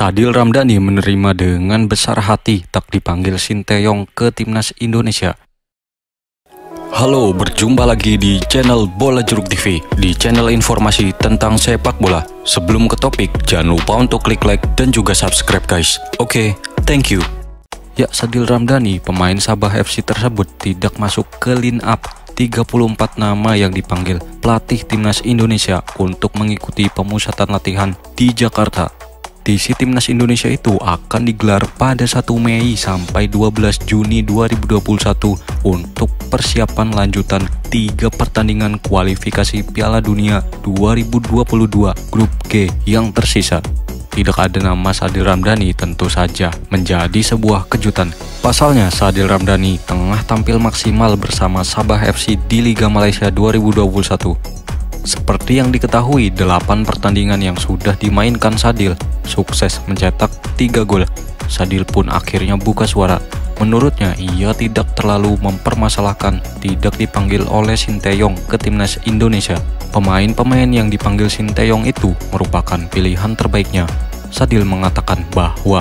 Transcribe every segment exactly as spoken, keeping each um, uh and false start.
Saddil Ramdani menerima dengan besar hati tak dipanggil Shin Tae Yong ke Timnas Indonesia. Halo, berjumpa lagi di channel Bola Jeruk T V, di channel informasi tentang sepak bola. Sebelum ke topik, jangan lupa untuk klik like dan juga subscribe guys. Oke, okay, thank you. Ya, Saddil Ramdani, pemain Sabah F C tersebut tidak masuk ke line up tiga puluh empat nama yang dipanggil pelatih Timnas Indonesia untuk mengikuti pemusatan latihan di Jakarta. Kompetisi Timnas Indonesia itu akan digelar pada satu Mei sampai dua belas Juni dua ribu dua puluh satu untuk persiapan lanjutan tiga pertandingan kualifikasi Piala Dunia dua ribu dua puluh dua Grup G yang tersisa. Tidak ada nama Saddil Ramdani tentu saja menjadi sebuah kejutan. Pasalnya Saddil Ramdani tengah tampil maksimal bersama Sabah F C di Liga Malaysia dua ribu dua puluh satu. Seperti yang diketahui, delapan pertandingan yang sudah dimainkan Saddil sukses mencetak tiga gol. Saddil pun akhirnya buka suara. Menurutnya, ia tidak terlalu mempermasalahkan tidak dipanggil oleh Shin Tae Yong ke Timnas Indonesia. Pemain-pemain yang dipanggil Shin Tae Yong itu merupakan pilihan terbaiknya. Saddil mengatakan bahwa,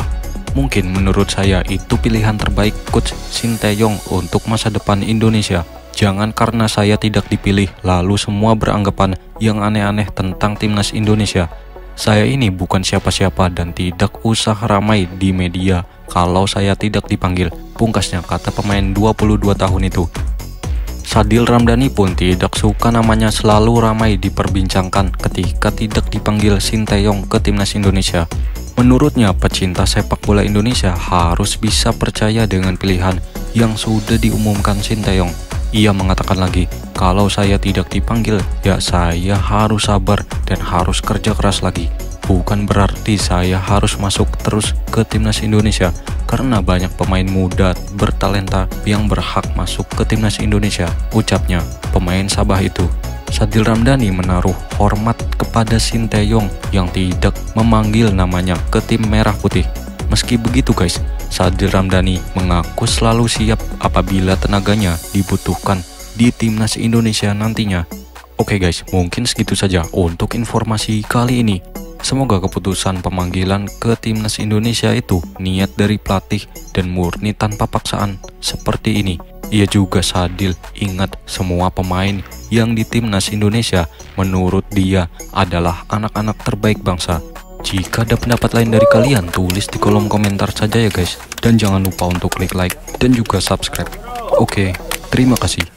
"Mungkin menurut saya itu pilihan terbaik coach Shin Tae Yong untuk masa depan Indonesia. Jangan karena saya tidak dipilih, lalu semua beranggapan yang aneh-aneh tentang Timnas Indonesia. Saya ini bukan siapa-siapa dan tidak usah ramai di media kalau saya tidak dipanggil," pungkasnya kata pemain dua puluh dua tahun itu. Saddil Ramdani pun tidak suka namanya selalu ramai diperbincangkan ketika tidak dipanggil Shin Tae Yong ke Timnas Indonesia. Menurutnya, pecinta sepak bola Indonesia harus bisa percaya dengan pilihan yang sudah diumumkan Shin Tae Yong. Ia mengatakan lagi, "Kalau saya tidak dipanggil, ya saya harus sabar dan harus kerja keras lagi. Bukan berarti saya harus masuk terus ke Timnas Indonesia, karena banyak pemain muda bertalenta yang berhak masuk ke Timnas Indonesia," ucapnya pemain Sabah itu. Saddil Ramdani menaruh hormat kepada Shin Tae Yong yang tidak memanggil namanya ke tim merah putih. Meski begitu guys, Saddil Ramdani mengaku selalu siap apabila tenaganya dibutuhkan di Timnas Indonesia nantinya. Oke guys, mungkin segitu saja untuk informasi kali ini. Semoga keputusan pemanggilan ke Timnas Indonesia itu niat dari pelatih dan murni tanpa paksaan seperti ini. Ia juga Saddil ingat semua pemain yang di Timnas Indonesia menurut dia adalah anak-anak terbaik bangsa. Jika ada pendapat lain dari kalian, tulis di kolom komentar saja ya guys. Dan jangan lupa untuk klik like dan juga subscribe. Oke, okay, terima kasih.